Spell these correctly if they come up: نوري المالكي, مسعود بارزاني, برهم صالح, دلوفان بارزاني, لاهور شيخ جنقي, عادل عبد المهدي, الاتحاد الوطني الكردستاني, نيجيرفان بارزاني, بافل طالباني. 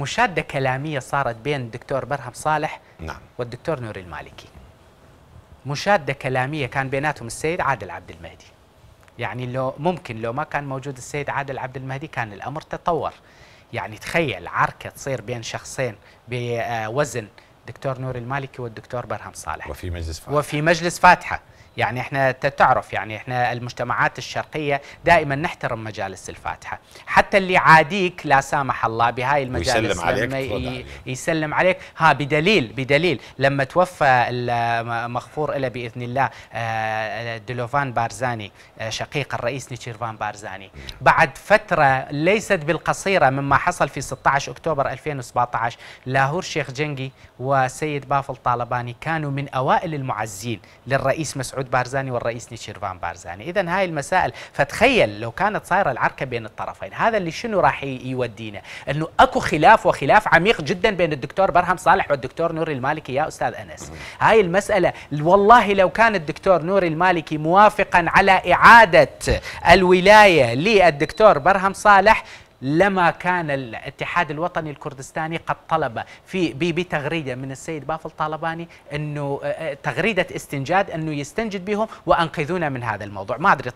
مشادة كلامية صارت بين الدكتور برهم صالح نعم. والدكتور نوري المالكي. مشادة كلامية كان بيناتهم السيد عادل عبد المهدي. يعني لو ما كان موجود السيد عادل عبد المهدي كان الأمر تطور. يعني تخيل عركة تصير بين شخصين بوزن دكتور نوري المالكي والدكتور برهم صالح وفي مجلس فاتحة يعني احنا تعرف يعني احنا المجتمعات الشرقية دائما نحترم مجالس الفاتحة، حتى اللي عاديك لا سامح الله بهاي المجالس يسلم عليك ها بدليل لما توفى المغفور له بإذن الله دلوفان بارزاني شقيق الرئيس نيجيرفان بارزاني بعد فترة ليست بالقصيرة مما حصل في 16 أكتوبر 2017 لاهور شيخ جنقي وسيد بافل طالباني كانوا من أوائل المعزين للرئيس مسعود بارزاني والرئيس نيجيرفان بارزاني. إذن هاي المسائل، فتخيل لو كانت صايرة العركة بين الطرفين، هذا اللي شنو راح يودينا؟ أنه أكو خلاف وخلاف عميق جدا بين الدكتور برهم صالح والدكتور نوري المالكي يا أستاذ أنس. هاي المسألة والله لو كان الدكتور نوري المالكي موافقا على إعادة الولاية للدكتور برهم صالح لما كان الاتحاد الوطني الكردستاني قد طلب بتغريده من السيد بافل طالباني انه تغريده استنجاد انه يستنجد بهم وانقذونا من هذا الموضوع. ما ادري